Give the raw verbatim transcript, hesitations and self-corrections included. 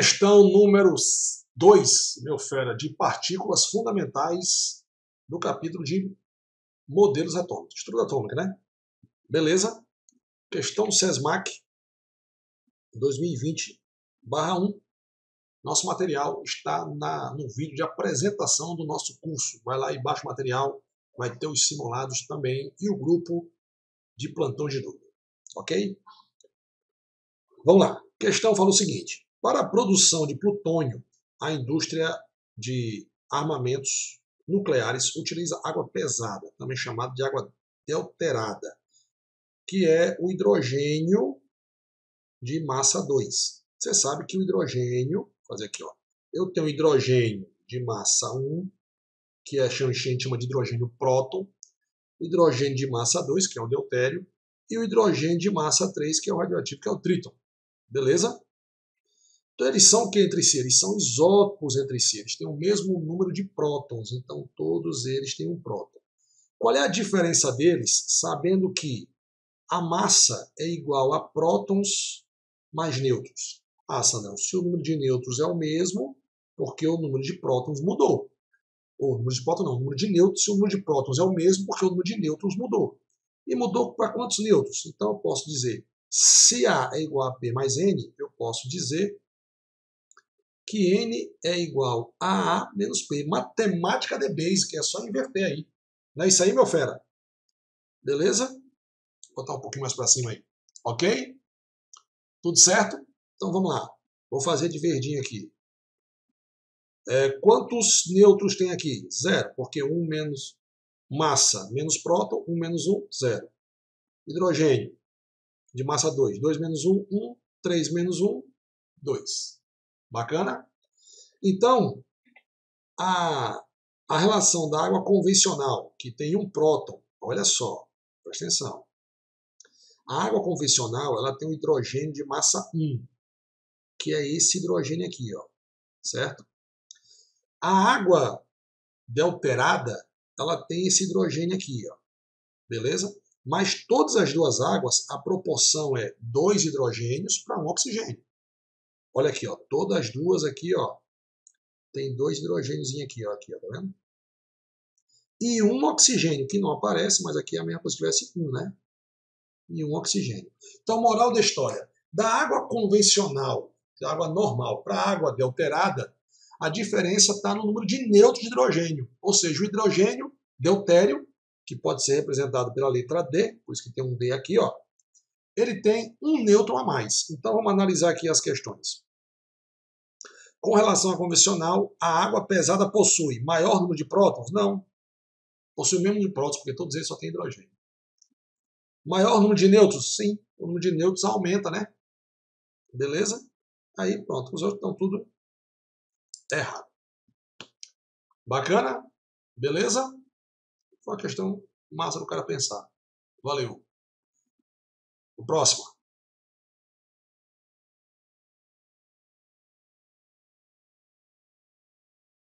Questão número dois, meu fera, de partículas fundamentais do capítulo de modelos atômicos, estrutura atômica, né? Beleza? Questão CESMAC dois mil e vinte barra um. Nosso material está na, no vídeo de apresentação do nosso curso. Vai lá e baixa o material, vai ter os simulados também e o grupo de plantão de dúvida. Ok? Vamos lá. A questão fala o seguinte. Para a produção de plutônio, a indústria de armamentos nucleares utiliza água pesada, também chamada de água deuterada, que é o hidrogênio de massa dois. Você sabe que o hidrogênio, vou fazer aqui, ó, eu tenho hidrogênio de massa um, que a gente chama de hidrogênio próton, hidrogênio de massa dois, que é o deutério, e o hidrogênio de massa três, que é o radioativo, que é o trítio. Beleza? Então eles são o que entre si? Eles são isótopos entre si, eles têm o mesmo número de prótons, então todos eles têm um próton. Qual é a diferença deles? Sabendo que a massa é igual a prótons mais nêutrons. Ah, Sandrão, se o número de nêutrons é o mesmo, porque o número de prótons mudou. Ou o número de prótons não, o número de nêutrons, se o número de prótons é o mesmo, porque o número de nêutrons mudou. E mudou para quantos nêutrons? Então eu posso dizer, se A é igual a P mais N, eu posso dizer que N é igual a A menos P. Matemática de basic, é só inverter aí. Não é isso aí, meu fera? Beleza? Vou botar um pouquinho mais para cima aí. Ok? Tudo certo? Então vamos lá, vou fazer de verdinho aqui. É, quantos nêutrons tem aqui? Zero, porque um menos massa, menos próton, um menos um, zero. Hidrogênio de massa dois, dois menos um, um, três menos um, dois. Bacana? Então, a, a relação da água convencional, que tem um próton, olha só, presta atenção. A água convencional ela tem um hidrogênio de massa um. Que é esse hidrogênio aqui, ó, certo? A água deuterada, ela tem esse hidrogênio aqui, ó, beleza? Mas todas as duas águas, a proporção é dois hidrogênios para um oxigênio. Olha aqui, ó, todas as duas aqui, ó, tem dois hidrogênios aqui, ó, aqui, ó, tá vendo? E um oxigênio, que não aparece, mas aqui é a mesma coisa que tivesse um, né? E um oxigênio. Então, moral da história, da água convencional, da água normal para a água deuterada, a diferença está no número de nêutrons de hidrogênio. Ou seja, o hidrogênio deutério, que pode ser representado pela letra D, por isso que tem um D aqui, ó, ele tem um nêutron a mais. Então vamos analisar aqui as questões. Com relação à convencional, a água pesada possui maior número de prótons? Não. Possui o mesmo número de prótons, porque todos eles só têm hidrogênio. Maior número de nêutrons? Sim. O número de nêutrons aumenta, né? Beleza? Aí pronto, os outros estão tudo errado. Bacana? Beleza? Foi uma questão massa do cara pensar. Valeu. O próximo.